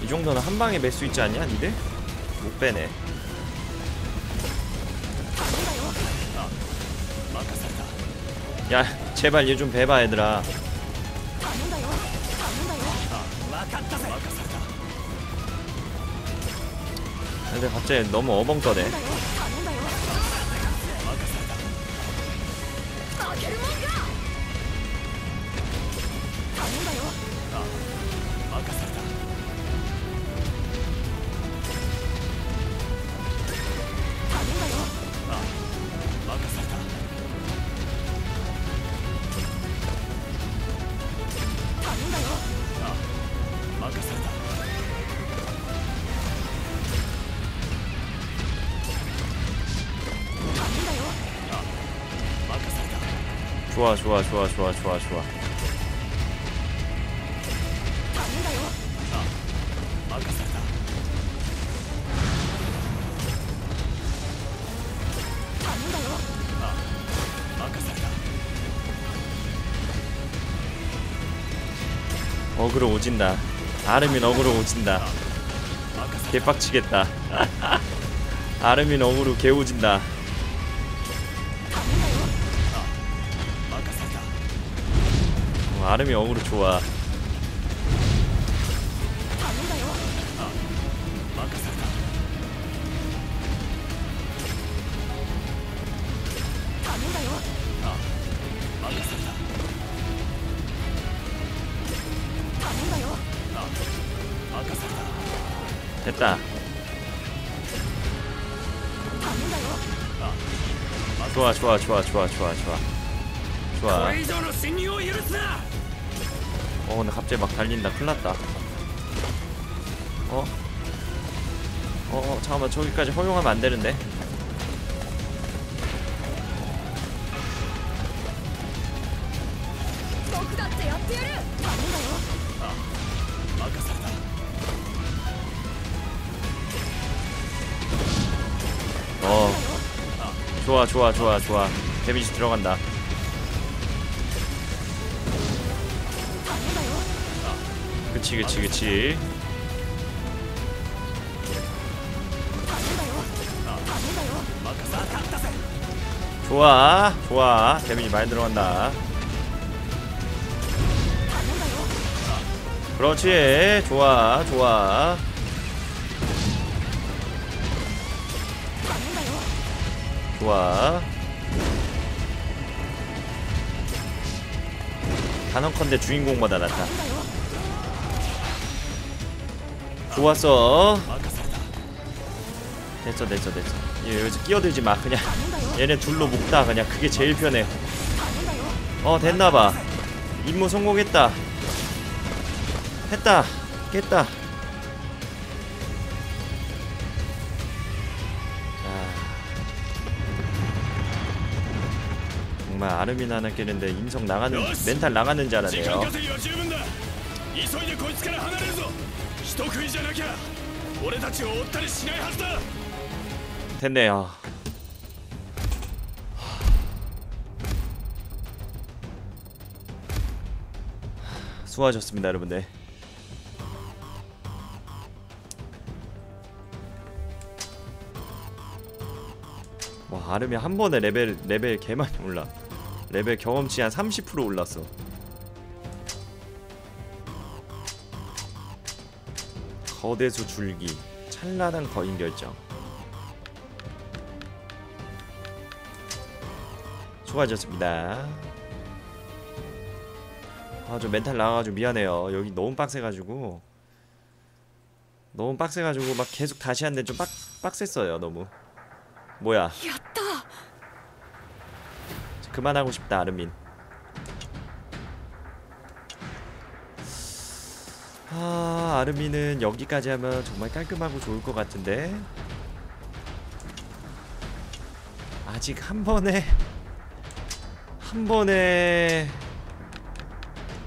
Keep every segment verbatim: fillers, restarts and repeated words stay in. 이 정도는 한 방에 맬 수 있지 않냐, 니들? 못 빼네. 야, 제발 얘 좀 배봐, 얘들아. 근데 갑자기 너무 어벙떠네. 좋아 좋아 좋아 좋아 좋아 좋아. 어그로 오진다. 아르민 어그로 오진다. 개빡치겠다. 아르민 어그로 개오진다. 아름이 어그로 좋아. 됐다. 좋아 좋아 좋아 좋아 좋아 좋아 좋아. 어 근데 갑자기 막 달린다. 큰일났다. 어? 어 잠깐만, 저기까지 허용하면 안되는데. 어 좋아 좋아 좋아 좋아. 데미지 들어간다. 그치 그치 그치. 좋아 좋아. 데미지 많이 들어간다. 그렇지. 좋아 좋아. 좋아. 단언컨대 주인공보다 낫다. 좋았어. 됐어 됐어 됐어. 얘 여기서 끼어들지 마. 그냥 얘네 둘로 묶다. 그냥 그게 제일 편해. 어 됐나봐. 임무 성공했다. 했다. 깼다. 정말 아르민 하나 깨는데 인성 나갔는지, 멘탈 나갔는지 알았네요. 됐네요. 수고하셨습니다, 여러분들. 와, 아르민 한 번에 레벨 레벨 개 많이 올라. 레벨 경험치 한 삼십 퍼센트 올랐어. 거대수 줄기, 찬란한 거인 결정. 수고하셨습니다. 아, 저 멘탈 나가가지고 미안해요. 여기 너무 빡세가지고 너무 빡세가지고 막 계속 다시 하는데 좀 빡, 빡셌어요 너무. 뭐야, 그만하고 싶다 아르민. 아, 아르민은 여기까지 하면 정말 깔끔하고 좋을 것 같은데 아직 한 번에 한 번에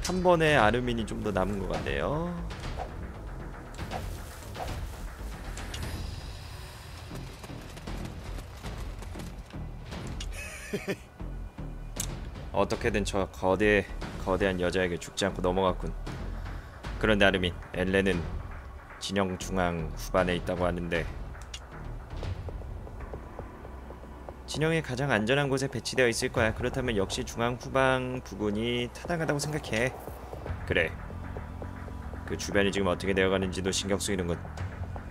한 번에 아르민이 좀 더 남은 것 같네요. 어떻게든 저 거대 거대한 여자에게 죽지 않고 넘어갔군. 그런데 아르민, 엘렌은 진영 중앙 후반에 있다고 하는데 진영의 가장 안전한 곳에 배치되어 있을 거야. 그렇다면 역시 중앙 후방 부근이 타당하다고 생각해. 그래, 그 주변이 지금 어떻게 되어가는지도 신경 쓰이는군.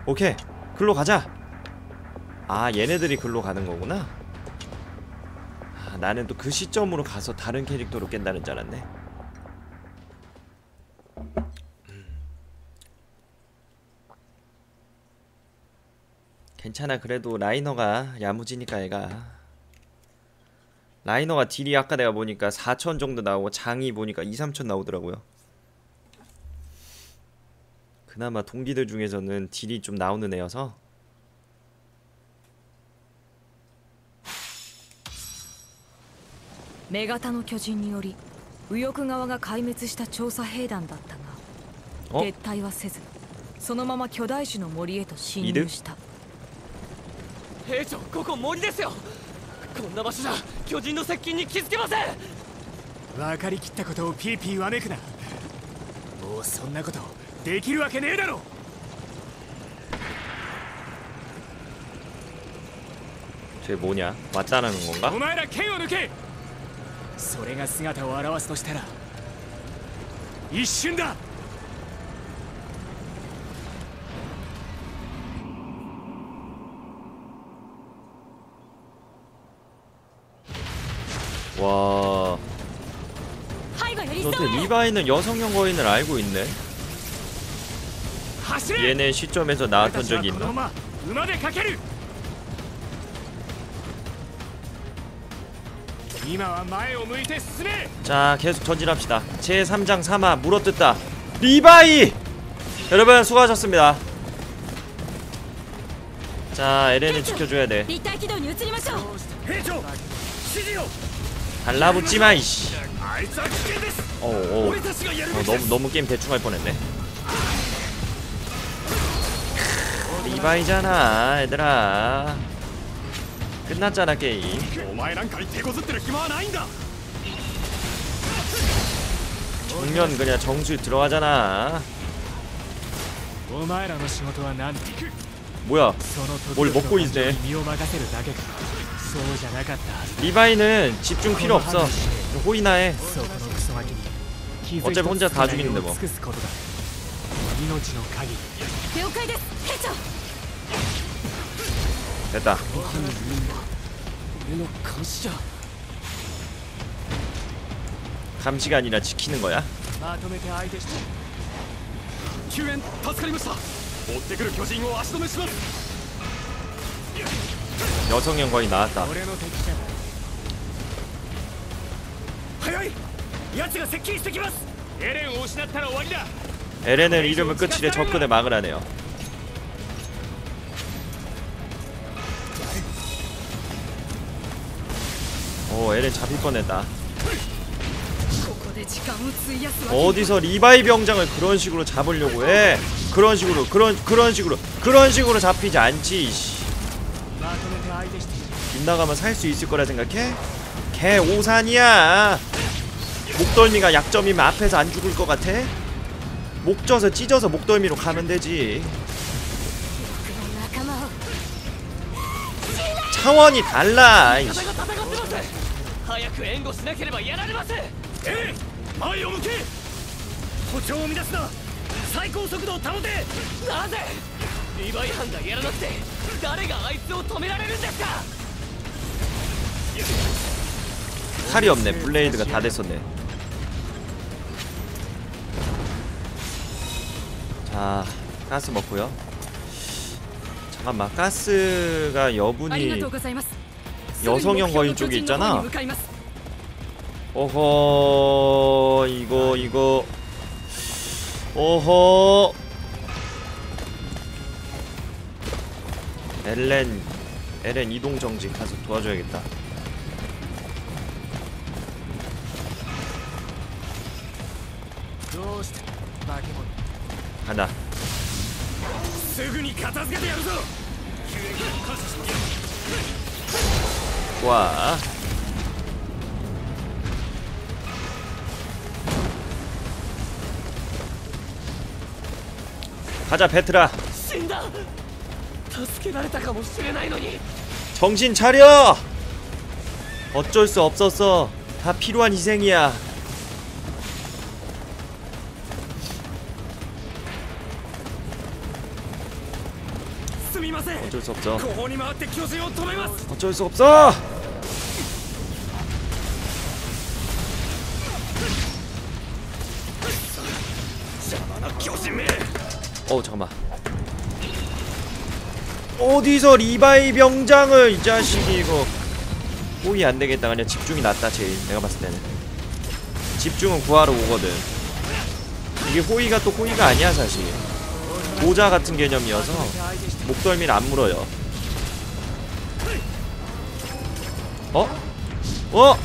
오케이, 글로 가자. 아, 얘네들이 글로 가는 거구나. 아, 나는 또 그 시점으로 가서 다른 캐릭터로 깬다는 줄 알았네. 괜찮아, 그래도 라이너가 야무지니까. 얘가 라이너가 딜이 아까 내가 보니까 사천 정도 나오고 장이 보니까 이, 삼천 나오더라고요. 그나마 동기들 중에서는 딜이 좀 나오는 애여서. 메가타의 교진により 右翼側が 壊滅した調査兵団だったが 撤退はせずそのまま巨大種の森へと侵入した。 兵長ここ森ですよ。こんな場所だ。巨人の接近に気づけません。分かりきったことをピーピーわめくな。もうそんなことできるわけねえだろ。 쟤 뭐냐? 맞다라는 건가? 오마에라剣を抜け。それが姿を現すとしたら一瞬だ。 와, 저한테 리바이는 여성형 거인을 알고 있네. 얘네 시점에서 나왔던 적이 있나? 자, 계속 전진합시다. 제삼 장 삼화 물어뜯다 리바이! 여러분 수고하셨습니다. 자, 에렌을 지켜줘야 돼. 달라붙지마 이씨. 어어 어, 너무 너무 게임 대충 할 뻔했네. 리바이잖아 얘들아. 끝났잖아 게임. 정면 그냥 정수 들어가잖아. 뭐야, 뭘 먹고 있네. 리바이는 집중 필요 없어. 호이나 해. 어차피 혼자 다 죽이는데 뭐. 됐다. 감시가 아니라 지키는 거야. 여성형 거의 나왔다. 에렌은 이름을 끝이래. 접근에 막으라네요. 오, 에렌 잡힐 뻔했다. 어디서 리바이 병장을 그런 식으로 잡으려고 해? 그런 식으로, 그런 그런 식으로, 그런 식으로 잡히지 않지. 빗나가면 살 수 있을 거라 생각해? 개 오산이야. 목덜미가 약점이면 앞에서 안 죽을 것 같아? 목쪄서 찢어서 목덜미로 가면 되지. 차원이 달라. 이씨. 칼이 없네. 블레이드가 다 됐었네. 자, 가스 먹고요. 잠깐만, 가스가 여분이 여성형 거인 쪽에 있잖아. 어허, 이거 이거 어허. 엘렌, 엘렌 이동정지 가서 도와줘야겠다. 간다. 와. 가자 베트라. 정신 차려. 어쩔 수 없었어. 다 필요한 희생이야. 어쩔 수 없죠. 어쩔 수 없어. 어 잠깐만. 어디서 리바이 병장을 이 자식이 이거 호이 안 되겠다. 그냥 집중이 낫다 제일. 내가 봤을 때는 집중은 구하러 오거든. 이게 호이가 또 호이가 아니야 사실. 모자 같은 개념이어서 목덜미를 안 물어요. 어? 어?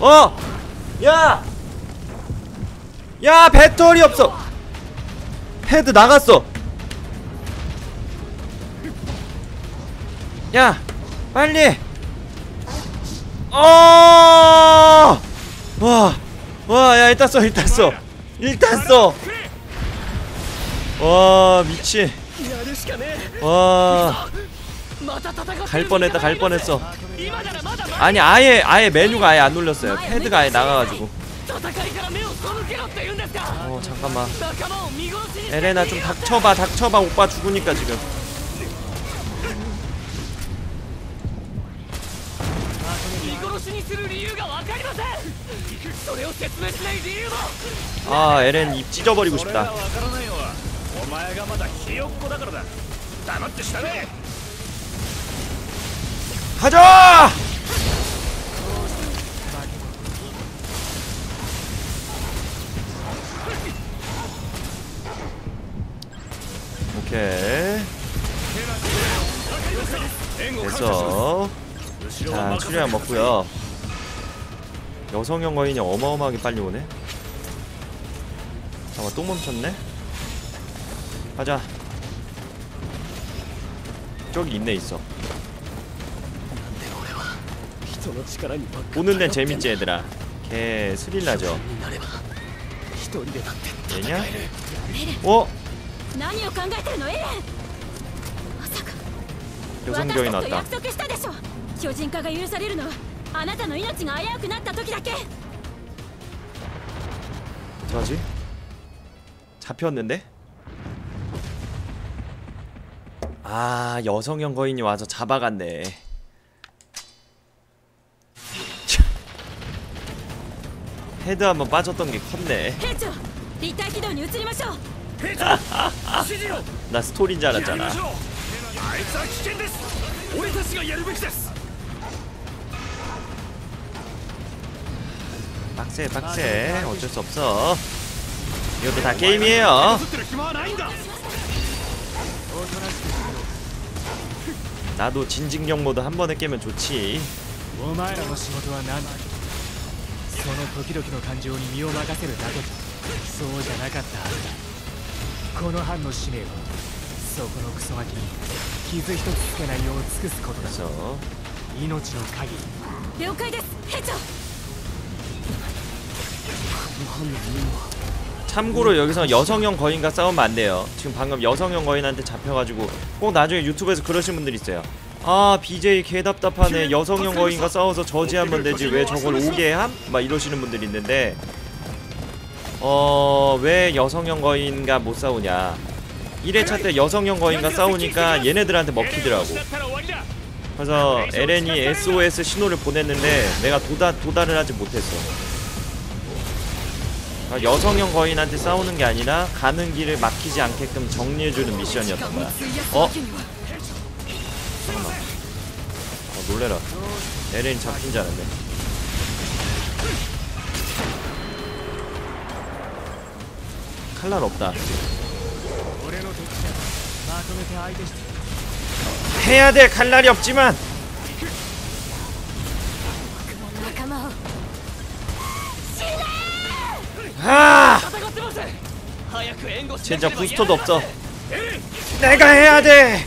어? 야! 야 배터리 없어. 헤드 나갔어. 야 빨리. 어! 와, 와, 야 일단 써 일단 써 일단 써. 와 미친. 와 갈 뻔했다 갈 뻔했어. 아니 아예 아예 메뉴가 아예 안 눌렸어요. 패드가 아예 나가가지고. 어 잠깐만 에레나 좀 닥쳐봐 닥쳐봐. 오빠 죽으니까 지금. 아 에렌 입 찢어버리고 싶다. 가자! 오케이 됐어. 자 출혈 먹고요. 여성형 거인이 어마어마하게 빨리 오네. 잠깐만 또 멈췄네. 가자. 저기 있네 있어. 보는 데는 재밌지 얘들아. 걔 스릴나죠. 얘냐? 어? 여성교인 왔다. 어떡하지? 잡혔는데? 아 여성형 거인이 와서 잡아갔네. 헤드 한번 빠졌던 게 컸네. 나 스토리인 줄 알았잖아. 빡세 빡세. 어쩔 수 없어. 이것도 다 게임이에요. 나도 진직력 모드 한 번에 깨면 좋지. 참고로 여기서 여성형 거인과 싸우면 안 돼요. 지금 방금 여성형 거인한테 잡혀가지고. 꼭 나중에 유튜브에서 그러신 분들 있어요. 아 비제이 개답답하네. 여성형 거인과 싸워서 저지하면 되지 왜 저걸 오게 함? 막 이러시는 분들이 있는데 어... 왜 여성형 거인과 못 싸우냐. 일 회차 때 여성형 거인과 싸우니까 얘네들한테 먹히더라고. 그래서 에렌이 에스오에스 신호를 보냈는데 내가 도다, 도달을 하지 못했어. 여성형 거인한테 싸우는 게 아니라 가는 길을 막히지 않게끔 정리해주는 미션이었던 거야. 어? 잠깐만. 어 놀래라. 에렌이 잡힌 줄 알았네. 칼날 없다. 해야돼. 칼날이 없지만 아! 진짜 부스터도 없어. 내가 해야돼.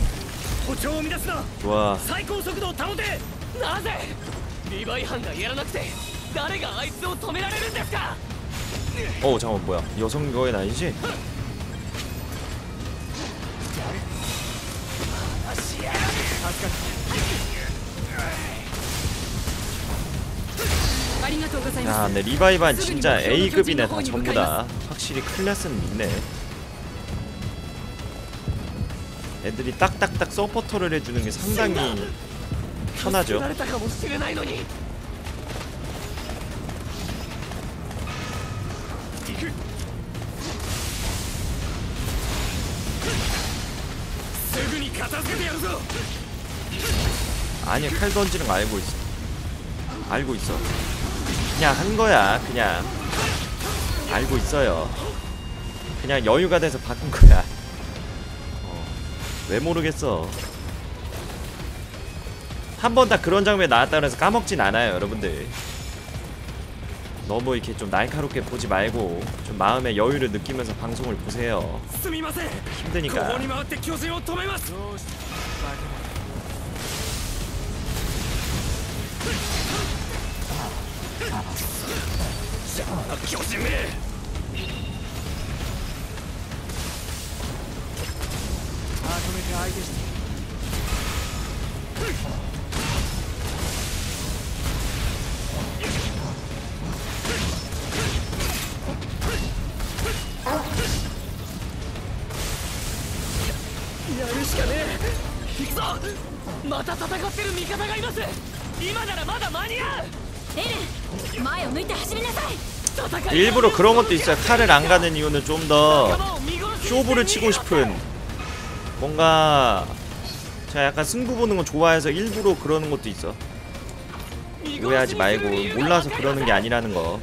좋아. 어 잠깐만 뭐야 여성거인 아니지? 야, 근데 리바이반 진짜 A급이네. 다 전부 다 확실히 클래스는 있네. 애들이 딱딱딱 서포터를 해주는 게 상당히 편하죠. 아니, 칼 던지는 거 알고 있어. 알고 있어. 그냥 한 거야. 그냥 알고 있어요. 그냥 여유가 돼서 바꾼 거야. 어, 왜 모르겠어. 한 번 다 그런 장면이 나왔다 그래서 까먹진 않아요, 여러분들. 너무 이렇게 좀 날카롭게 보지 말고 좀 마음의 여유를 느끼면서 방송을 보세요. 힘드니까. 일부러 그런 것도 있어요. 칼을 안 가는 이유는 좀 더 쇼부를 치고 싶은, 뭔가 제가 약간 승부 보는 거 좋아해서 일부러 그러는 것도 있어. 오해하지 말고, 몰라서 그러는 게 아니라는 거.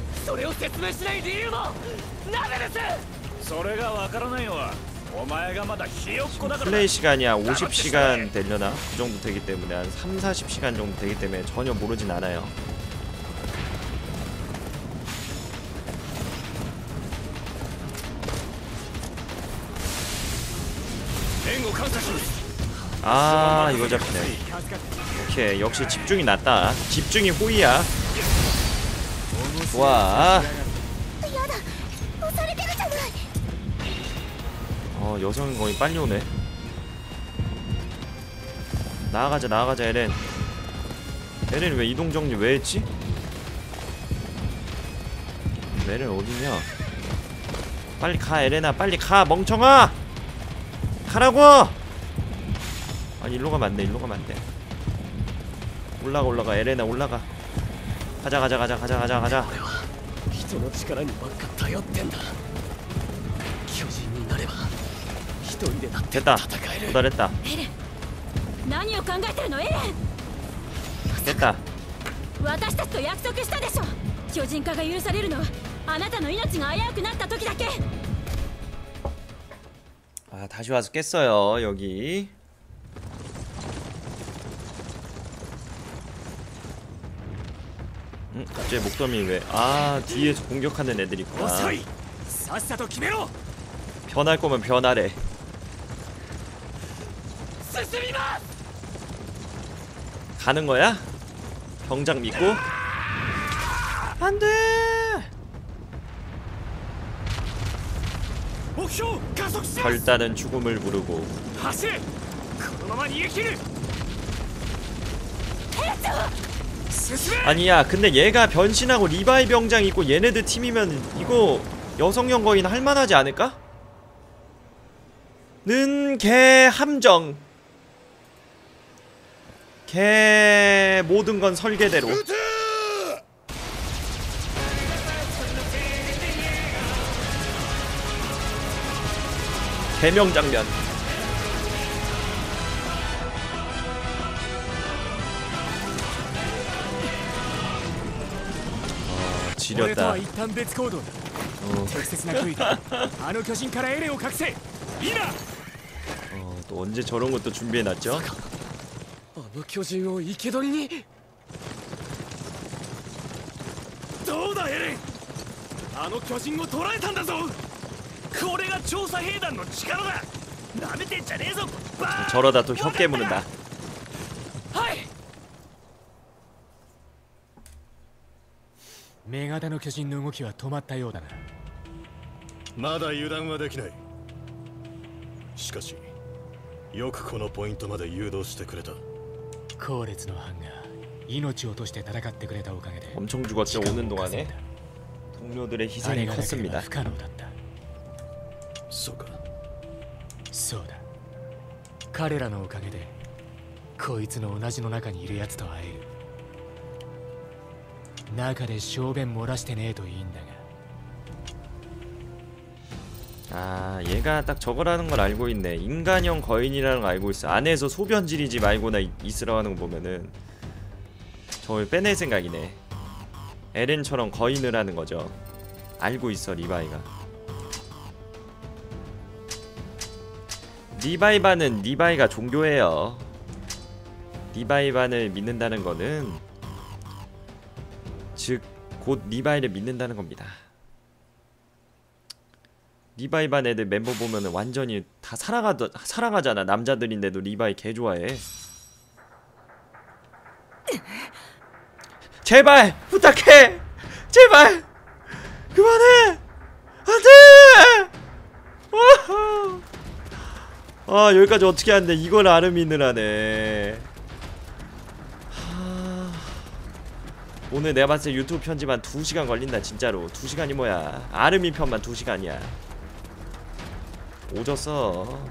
플레이 시간이 한 오십 시간 되려나? 그 정도 되기 때문에 한 삼사십 시간 정도 되기 때문에 전혀 모르진 않아요. 아, 이거 잡히네. 오케이, 역시 집중이 낫다. 집중이 호의야. 와. 어, 여성은 거의 빨리 오네. 나아가자, 나아가자, 에렌. 에렌 왜 이동 정리 왜 했지? 에렌 어딨냐? 빨리 가, 에렌아, 빨리 가, 멍청아! 가라고! 아니, 일로 가면 안 돼, 일로 가면 안 돼. 올라가, 올라가, 에렌아, 올라가. 가자, 가자, 가자, 가자, 가자, 가자. 됐다. 도달했다. 됐다. 아, 다시 와서 깼어요, 여기. 음, 갑자기 목덤이 왜? 아, 뒤에서 공격하는 애들이 있구나. 변할 거면 변하래. 가는 거야? 병장 믿고? 안 돼! 결단은 죽음을 부르고. 아니야, 근데 얘가 변신하고 리바이 병장 있고 얘네들 팀이면 이거 여성형 거인 할만하지 않을까? 는 개 함정. 개 모든 건 설계대로. 개명 장면. 어, 지렸다. 어, 또 언제 저런 것도 준비해놨죠? 저러다 또 혀 깨무는다. 엄청 죽었죠. 오는 동안에 동료들의 희생이 컸습니다. 아, 얘가 딱 저거라는 걸 알고 있네. 인간형 거인이라는 걸 알고 있어. 안에서 소변 지리지 말고나 있으라고 하는 거 보면은 저걸 빼낼 생각이네. 에렌처럼 거인을 하는 거죠. 알고 있어, 리바이가. 리바이반은 리바이가 종교예요. 리바이반을 믿는다는 거는 즉 곧 리바이를 믿는다는 겁니다. 리바이 반 애들 멤버 보면은 완전히 다 사랑하, 사랑하잖아. 남자들인데도 리바이 개좋아해. 제발! 부탁해! 제발! 그만해! 안돼! 아, 여기까지 어떻게 하는데 이걸 아르민을 하네. 하... 오늘 내가 봤을 때 유튜브 편집만 두 시간 걸린다. 진짜로 두 시간이 뭐야. 아르민 편만 두 시간이야 오졌어.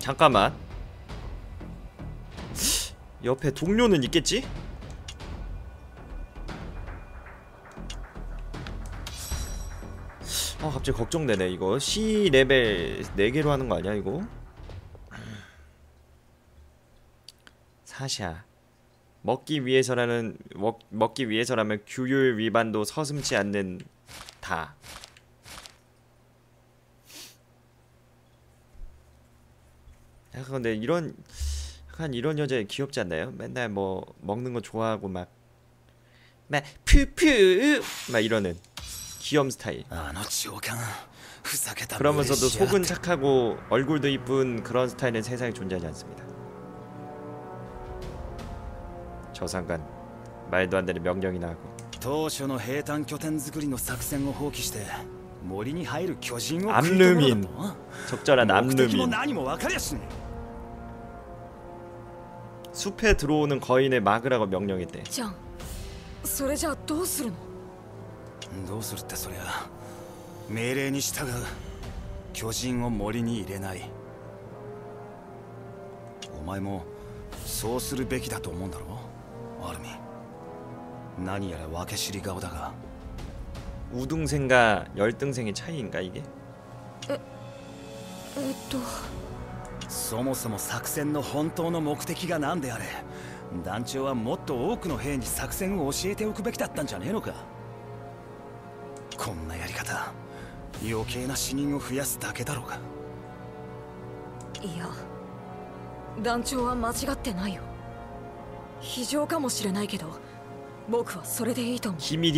잠깐만, 옆에 동료는 있겠지? 아, 갑자기 걱정되네. 이거 C 레벨 네 개로 하는 거 아니야 이거? 사샤. 먹기 위해서라는 먹, 먹기 위해서라면 규율 위반도 서슴지 않는 다. 약간 근데 이런 약간 이런 여자 귀엽지 않나요? 맨날 뭐 먹는 거 좋아하고 막 막 푸푸 막 이러는 귀염 스타일. 그러면서도 속은 착하고 얼굴도 이쁜 그런 스타일은 세상에 존재하지 않습니다. 저상관 말도 안 되는 명령이나 하고. 암르민. 적절한 암르민. 숲에 들어오는 거인을 막으라고 명령했대. 우등생과 열등생의 차이인가 이게? 에, 에또. 기밀이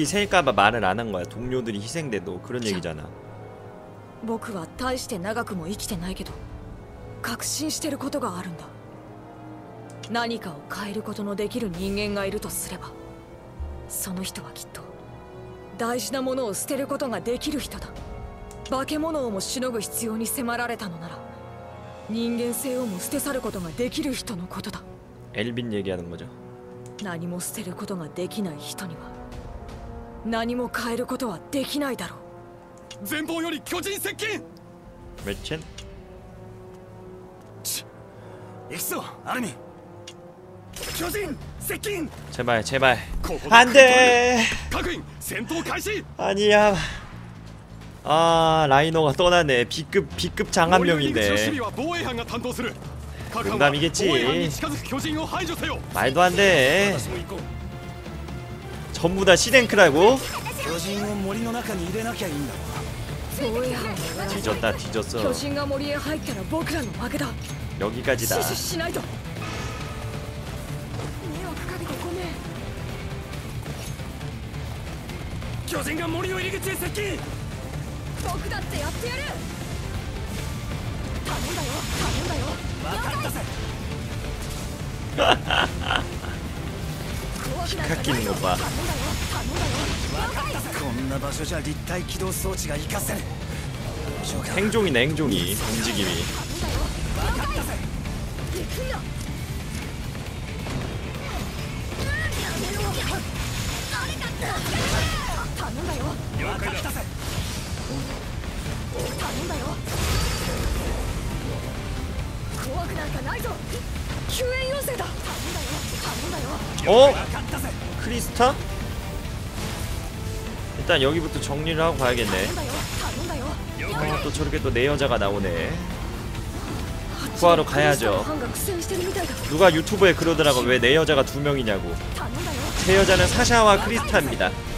새일까봐 말을 안 한 거야. 동료들이 희생돼도 그런 얘기잖아. 엘빈 얘기하는 거죠. 何も捨てることができない人には何も変えることはできないだろう。前方より巨人接近。行くぞ、アルミン。巨人接近。 제발 제발. 안돼. 아니야. 아, 라이노가 떠나네. B급 B급 장합령인데. 농담이겠지. 말도 안 돼. 전부 다 시댕크라고? 뒤졌다, 뒤졌어. 여기까지다. 기가 끼는 거 봐. 행종이네, 행종이. 움직임이. 어? 크리스타? 일단 여기부터 정리를 하고 가야겠네. 어, 또 저렇게 또 내 여자가 나오네. 구하러 가야죠. 누가 유튜브에 그러더라고. 왜 내 여자가 두 명이냐고. 제 여자는 사샤와 크리스타입니다.